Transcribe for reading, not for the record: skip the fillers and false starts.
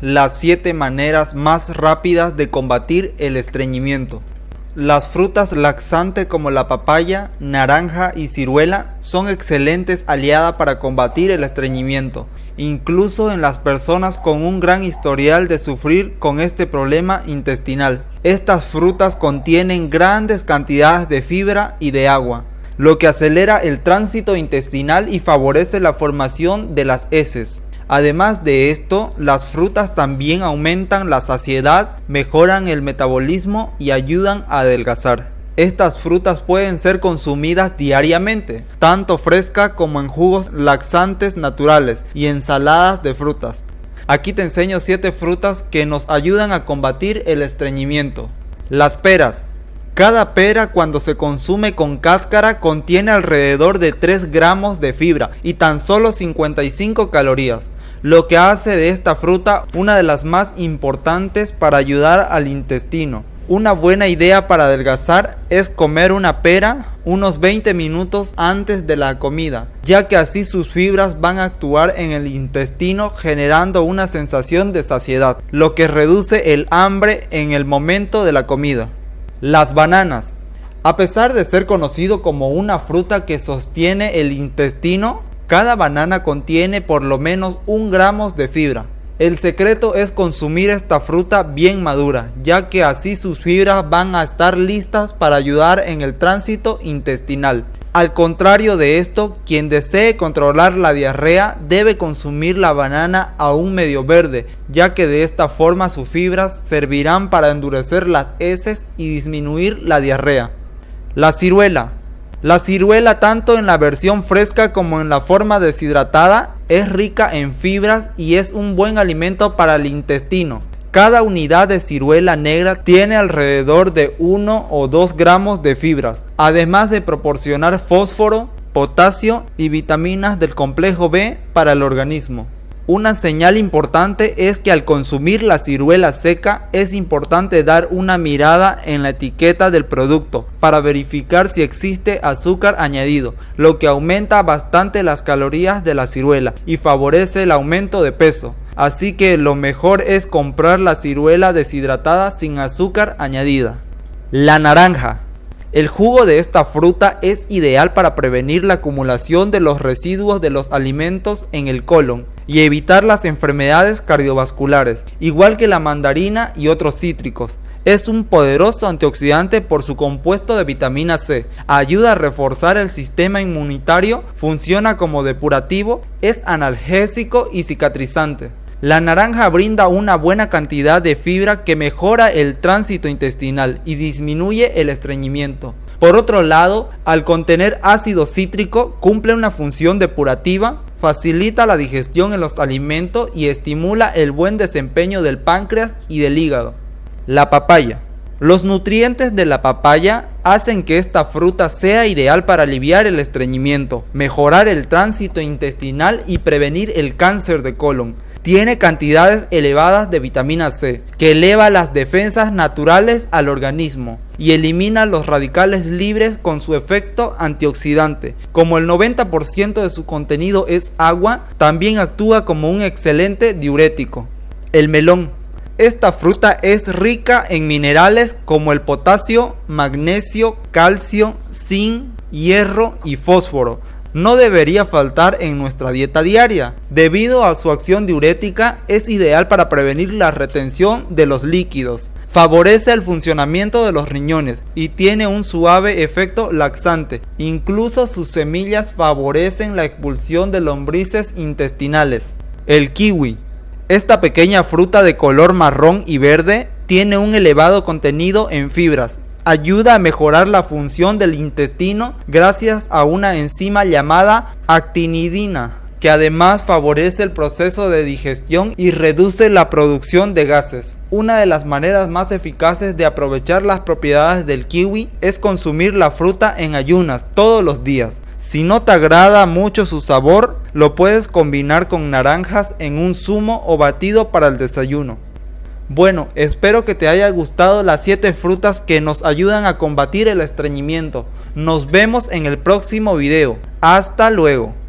Las 7 maneras más rápidas de combatir el estreñimiento. Las frutas laxantes como la papaya, naranja y ciruela son excelentes aliadas para combatir el estreñimiento, incluso en las personas con un gran historial de sufrir con este problema intestinal. Estas frutas contienen grandes cantidades de fibra y de agua, lo que acelera el tránsito intestinal y favorece la formación de las heces. Además de esto, las frutas también aumentan la saciedad, mejoran el metabolismo y ayudan a adelgazar. Estas frutas pueden ser consumidas diariamente, tanto fresca como en jugos laxantes naturales y ensaladas de frutas. Aquí te enseño 7 frutas que nos ayudan a combatir el estreñimiento. Las peras. Cada pera, cuando se consume con cáscara, contiene alrededor de 3 gramos de fibra y tan solo 55 calorías, lo que hace de esta fruta una de las más importantes para ayudar al intestino. Una buena idea para adelgazar es comer una pera unos 20 minutos antes de la comida, ya que así sus fibras van a actuar en el intestino generando una sensación de saciedad, lo que reduce el hambre en el momento de la comida. Las bananas. A pesar de ser conocido como una fruta que sostiene el intestino, cada banana contiene por lo menos 1 gramo de fibra. El secreto es consumir esta fruta bien madura, ya que así sus fibras van a estar listas para ayudar en el tránsito intestinal. Al contrario de esto, quien desee controlar la diarrea debe consumir la banana aún medio verde, ya que de esta forma sus fibras servirán para endurecer las heces y disminuir la diarrea. La ciruela. La ciruela, tanto en la versión fresca como en la forma deshidratada, es rica en fibras y es un buen alimento para el intestino. Cada unidad de ciruela negra tiene alrededor de 1 o 2 gramos de fibras, además de proporcionar fósforo, potasio y vitaminas del complejo B para el organismo. Una señal importante es que al consumir la ciruela seca es importante dar una mirada en la etiqueta del producto para verificar si existe azúcar añadido, lo que aumenta bastante las calorías de la ciruela y favorece el aumento de peso. Así que lo mejor es comprar la ciruela deshidratada sin azúcar añadida. La naranja. El jugo de esta fruta es ideal para prevenir la acumulación de los residuos de los alimentos en el colon y evitar las enfermedades cardiovasculares, igual que la mandarina y otros cítricos. Es un poderoso antioxidante por su compuesto de vitamina C, ayuda a reforzar el sistema inmunitario, funciona como depurativo, es analgésico y cicatrizante. La naranja brinda una buena cantidad de fibra que mejora el tránsito intestinal y disminuye el estreñimiento. Por otro lado, al contener ácido cítrico, cumple una función depurativa, facilita la digestión en los alimentos y estimula el buen desempeño del páncreas y del hígado. La papaya. Los nutrientes de la papaya hacen que esta fruta sea ideal para aliviar el estreñimiento, mejorar el tránsito intestinal y prevenir el cáncer de colon. Tiene cantidades elevadas de vitamina C, que eleva las defensas naturales al organismo y elimina los radicales libres con su efecto antioxidante. Como el 90% de su contenido es agua, también actúa como un excelente diurético. El melón. Esta fruta es rica en minerales como el potasio, magnesio, calcio, zinc, hierro y fósforo. No debería faltar en nuestra dieta diaria. Debido a su acción diurética, es ideal para prevenir la retención de los líquidos. Favorece el funcionamiento de los riñones y tiene un suave efecto laxante. Incluso sus semillas favorecen la expulsión de lombrices intestinales. El kiwi. Esta pequeña fruta de color marrón y verde tiene un elevado contenido en fibras. Ayuda a mejorar la función del intestino gracias a una enzima llamada actinidina, que además favorece el proceso de digestión y reduce la producción de gases. Una de las maneras más eficaces de aprovechar las propiedades del kiwi es consumir la fruta en ayunas todos los días. Si no te agrada mucho su sabor, lo puedes combinar con naranjas en un zumo o batido para el desayuno. Bueno, espero que te haya gustado las 7 frutas que nos ayudan a combatir el estreñimiento. Nos vemos en el próximo video. Hasta luego.